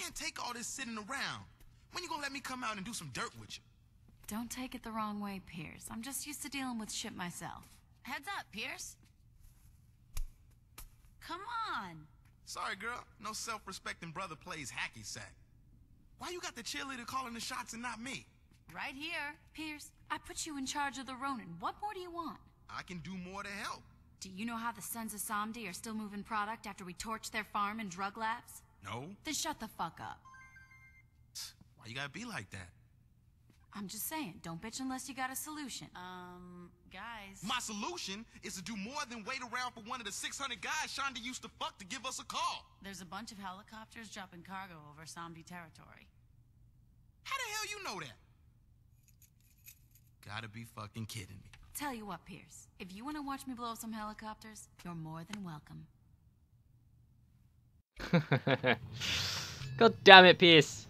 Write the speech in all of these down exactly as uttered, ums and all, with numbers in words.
can't take all this sitting around. When you gonna let me come out and do some dirt with you? Don't take it the wrong way, Pierce. I'm just used to dealing with shit myself. Heads up, Pierce. Come on. Sorry, girl. No self-respecting brother plays hacky sack. Why you got the cheerleader calling the shots and not me? Right here. Pierce, I put you in charge of the Ronin. What more do you want? I can do more to help. Do you know how the Sons of Samedi are still moving product after we torched their farm and drug labs? No. Then shut the fuck up. Why you gotta be like that? I'm just saying, don't bitch unless you got a solution. Um, guys... My solution is to do more than wait around for one of the six hundred guys Shaundi used to fuck to give us a call. There's a bunch of helicopters dropping cargo over Samedi territory. How the hell you know that? Gotta be fucking kidding me. Tell you what, Pierce. If you want to watch me blow some helicopters, you're more than welcome. God damn it, Pierce.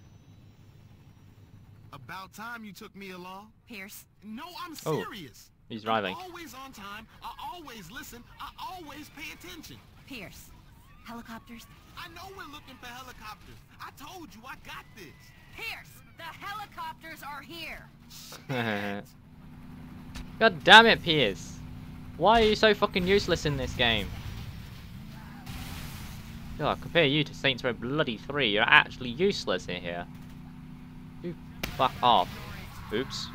About time you took me along. Pierce. No, I'm serious. Oh, he's driving. I'm always on time. I always listen. I always pay attention. Pierce. Helicopters. I know we're looking for helicopters. I told you I got this. Pierce, the helicopters are here. God damn it, Pierce. Why are you so fucking useless in this game? God, compare you to Saints Row Bloody three. You're actually useless in here. You fuck off. Oops.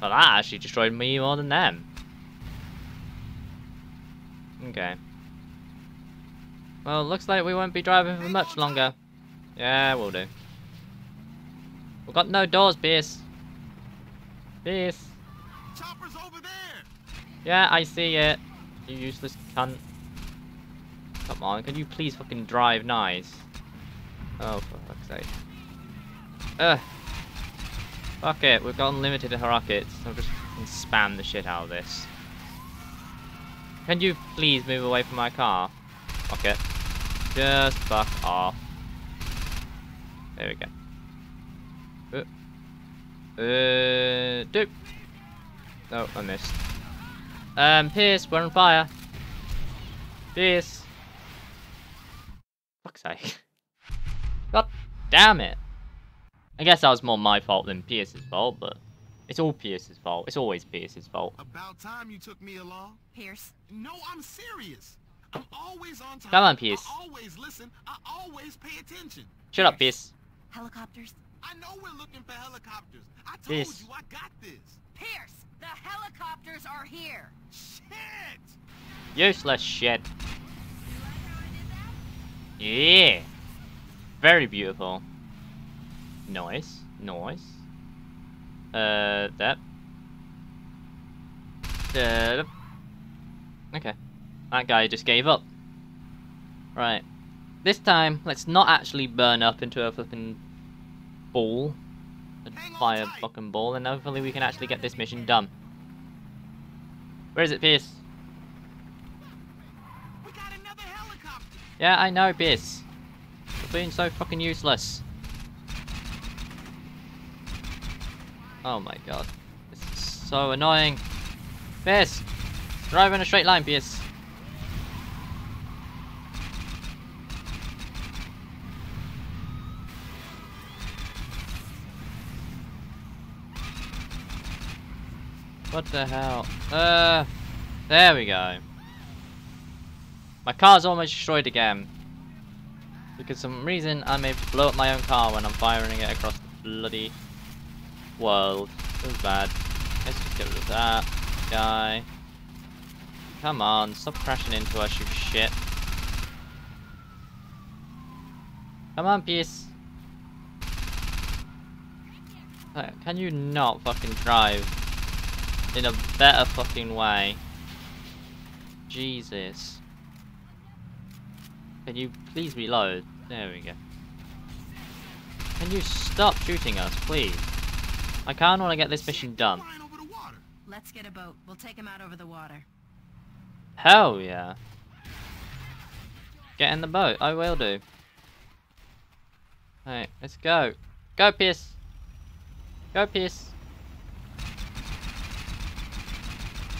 Well, that actually destroyed me more than them. Okay. Well, looks like we won't be driving for much longer. Yeah, we'll do. We've got no doors, Pierce. Pierce. Chopper's over there. Yeah, I see it. You useless cunt. Come on, can you please fucking drive nice? Oh, for fuck's sake. Ugh. Fuck it, we've got unlimited rockets. I'll just fucking spam the shit out of this. Can you please move away from my car? Fuck it. Just fuck off. There we go. Ooh. Uh, doop. Oh, I missed. Um, Pierce, we're on fire. Pierce. Fuck's sake. God damn it. I guess that was more my fault than Pierce's fault, but it's all Pierce's fault. It's always Pierce's fault. About time you took me along. Pierce. No, I'm serious. I'm always on time. Come on, Pierce. I always listen. I always pay attention. Shut Pierce. Up, Pierce. Helicopters. I know we're looking for helicopters. I told Pierce. You I got this. Pierce, the helicopters are here. Shit! Useless shit. Yeah. Very beautiful. Nice. Nice. Uh, that. Uh, okay. That guy just gave up. Right. This time, let's not actually burn up into a flipping... ball, a fire fucking ball, and hopefully we can actually get this mission done. Where is it, Pierce? We got another helicopter. Yeah, I know, Pierce. You're being so fucking useless. Oh my god, this is so annoying. Pierce, drive in a straight line, Pierce. What the hell? Uh, there we go. My car's almost destroyed again. Because for some reason I'm able to blow up my own car when I'm firing it across the bloody world. That's bad. Let's just get rid of that guy. Come on, stop crashing into us, you shit. Come on, Pierce. Can you not fucking drive in a better fucking way? Jesus. Can you please reload? There we go. Can you stop shooting us, please? I kinda wanna get this mission done. Let's get a boat. We'll take him out over the water. Hell yeah. Get in the boat, I will do. Alright, let's go. Go, Pierce. Go, Pierce.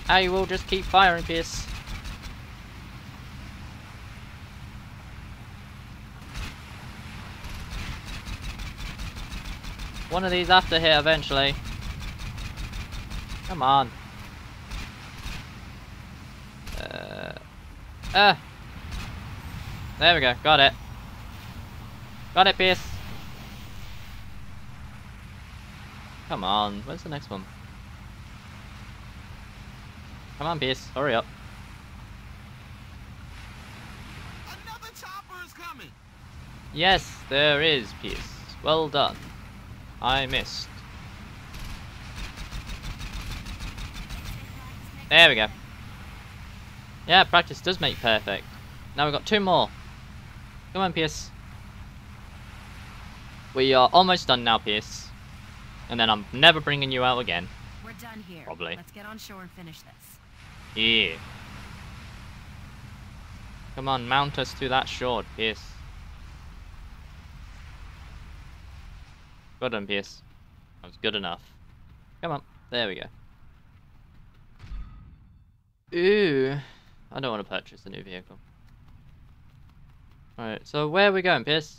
I will just keep firing, Pierce. One of these have to hit eventually. Come on. Uh, uh. There we go. Got it. Got it, Pierce. Come on. Where's the next one? Come on, Pierce. Hurry up. Another chopper is coming. Yes, there is, Pierce. Well done. I missed. There we go. Yeah, practice does make perfect. Now we've got two more. Come on, Pierce. We are almost done now, Pierce. And then I'm never bringing you out again. We're done here. Probably. Let's get on shore and finish this. Yeah. Come on, mount us to that shore, Pierce. Well done, Pierce. That was good enough. Come on. There we go. Ooh. I don't want to purchase a new vehicle. Alright, so where are we going, Pierce?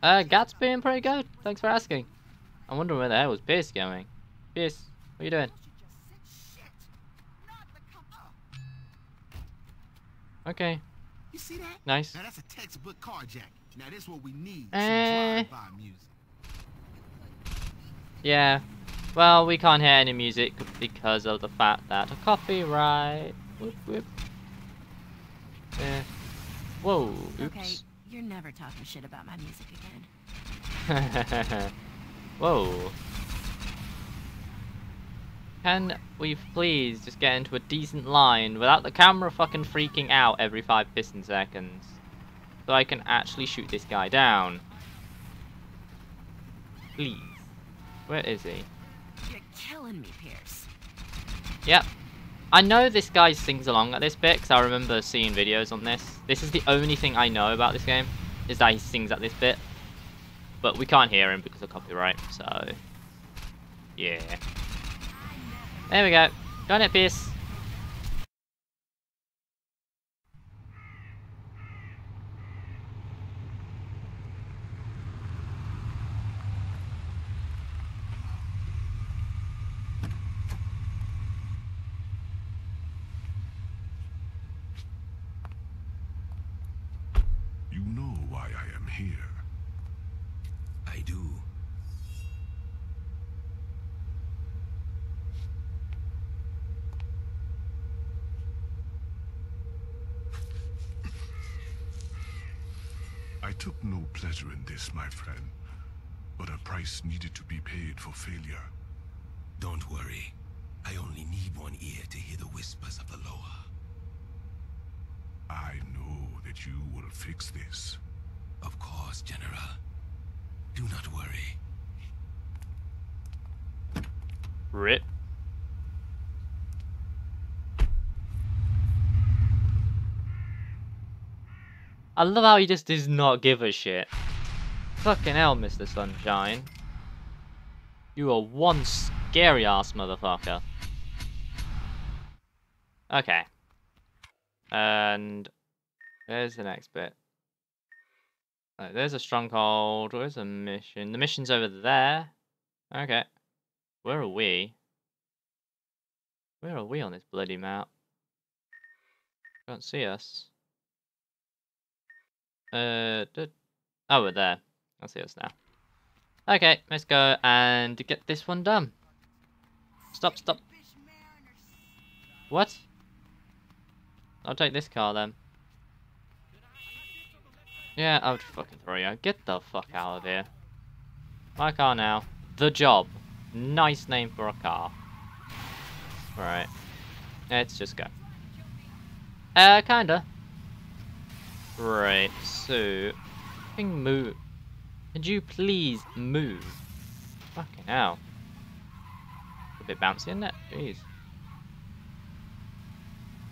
Uh, Gat's being pretty good. Thanks for asking. I wonder where the hell was Pierce going. Pierce, what are you doing? Okay. You see that? Nice. Now that's a textbook carjack. Now that's what we need. Eh. Yeah. Well, we can't hear any music because of the fact that a copyright. Whoop, whoop. Yeah. Whoa. Oops. Okay, you're never talking shit about my music again. Whoa. Can we please just get into a decent line without the camera fucking freaking out every five piston seconds? So I can actually shoot this guy down. Please. Where is he? You're killing me, Pierce. Yep. I know this guy sings along at this bit because I remember seeing videos on this. This is the only thing I know about this game, is that he sings at this bit. But we can't hear him because of copyright, so... yeah. There we go. Got it, Pierce. You know why I am here. I do. I took no pleasure in this, my friend, but a price needed to be paid for failure. Don't worry. I only need one ear to hear the whispers of the Loa. I know that you will fix this. Of course, General. Do not worry. Rip. I love how he just does not give a shit. Fucking hell, Mister Sunshine. You are one scary ass motherfucker. Okay. And... there's the next bit. Right, there's a stronghold. Where's a mission? The mission's over there. Okay. Where are we? Where are we on this bloody map? Can't see us. Uh, oh, we're there. I'll see us now. Okay, let's go and get this one done. Stop, stop. What? I'll take this car then. Yeah, I'll just fucking throw you. Get the fuck out of here. My car now. The Job. Nice name for a car. Alright. Let's just go. Uh, kinda. Right, so... fucking move. Could you please move? Fucking hell. A bit bouncy, isn't it? Jeez.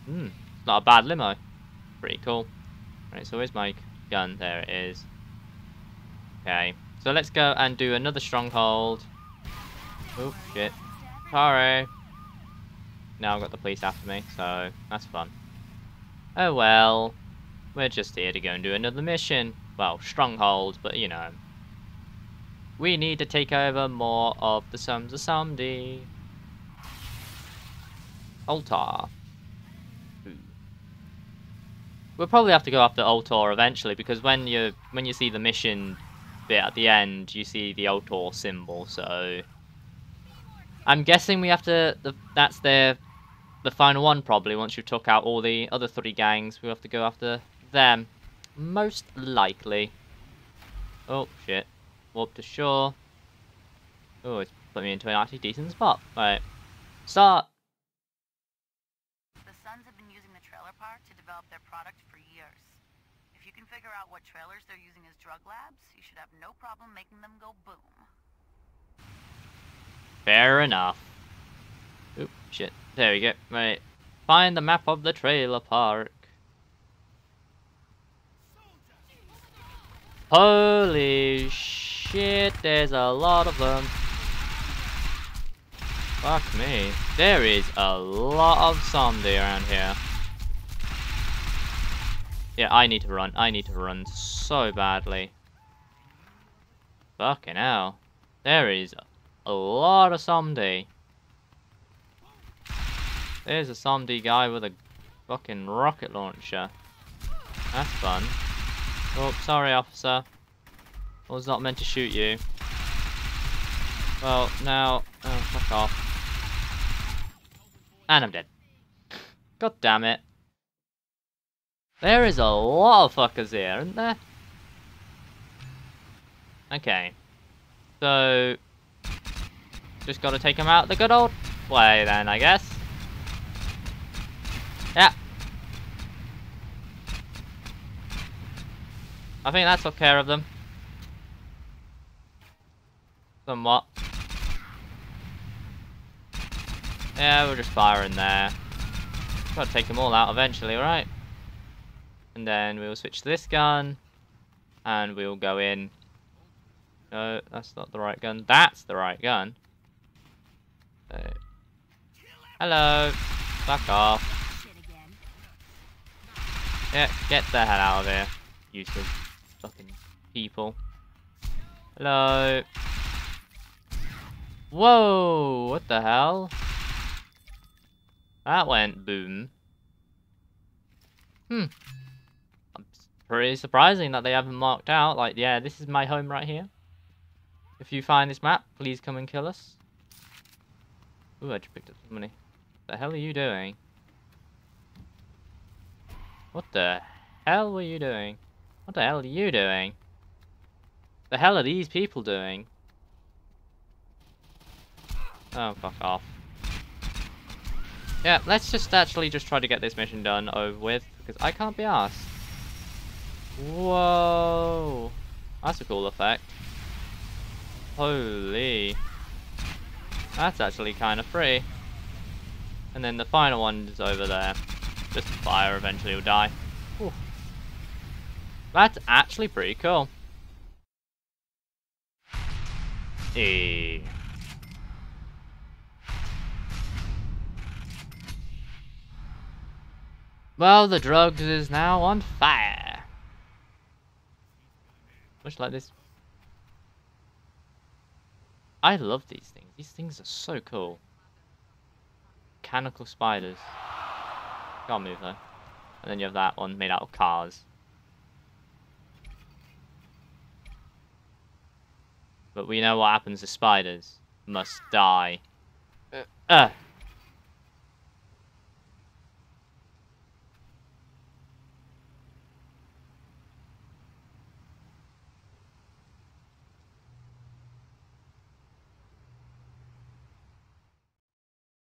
Hmm. It's not a bad limo. Pretty cool. Right, so where's my gun? There it is. Okay. So let's go and do another stronghold. Oh, shit. Sorry. Now I've got the police after me, so that's fun. Oh well. We're just here to go and do another mission. well, stronghold, but you know. We need to take over more of the Sons of Samedi. Ultor. We'll probably have to go after Ultor eventually, because when you when you see the mission bit at the end, you see the Ultor symbol. So I'm guessing we have to. The, that's their the final one probably. Once you took out all the other three gangs, we have to go after them, most likely. Oh shit. Warp to shore. Oh, it's put me into an actually decent spot. Alright. Start! The Sons have been using the trailer park to develop their product for years. If you can figure out what trailers they're using as drug labs, you should have no problem making them go boom. Fair enough. Oop, shit. There we go. Right. Find the map of the trailer park. Holy shit. Shit, there's a lot of them. Fuck me. There is a lot of zombie around here. Yeah, I need to run. I need to run so badly. Fucking hell. There is a lot of zombie. There's a zombie guy with a fucking rocket launcher. That's fun. Oh, sorry, officer. I was not meant to shoot you. Well, now... Oh, fuck off. And I'm dead. God damn it. There is a lot of fuckers here, isn't there? Okay. So... just gotta take them out the good old way then, I guess. Yeah. I think that took care of them. Somewhat. Yeah, we'll just fire in there. Gotta take them all out eventually, right? And then we'll switch to this gun. And we'll go in. No, that's not the right gun. That's the right gun. So. Hello. Fuck off. Yeah, get the hell out of here. Useless fucking people. Hello. Whoa, what the hell? That went boom. Hmm. It's pretty surprising that they haven't marked out. Like, yeah, this is my home right here. If you find this map, please come and kill us. Ooh, I just picked up some money. What the hell are you doing? What the hell were you doing? What the hell are you doing? The hell are these people doing? Oh, fuck off. Yeah, let's just actually just try to get this mission done over with, because I can't be arsed. Whoa. That's a cool effect. Holy. That's actually kind of free. And then the final one is over there. Just fire, eventually will die. Ooh. That's actually pretty cool. Eee. Well, the drugs is now on fire. Much like this. I love these things. These things are so cool. Mechanical spiders. Can't move though. And then you have that one made out of cars. But we know what happens to spiders. Must die. Uh. uh.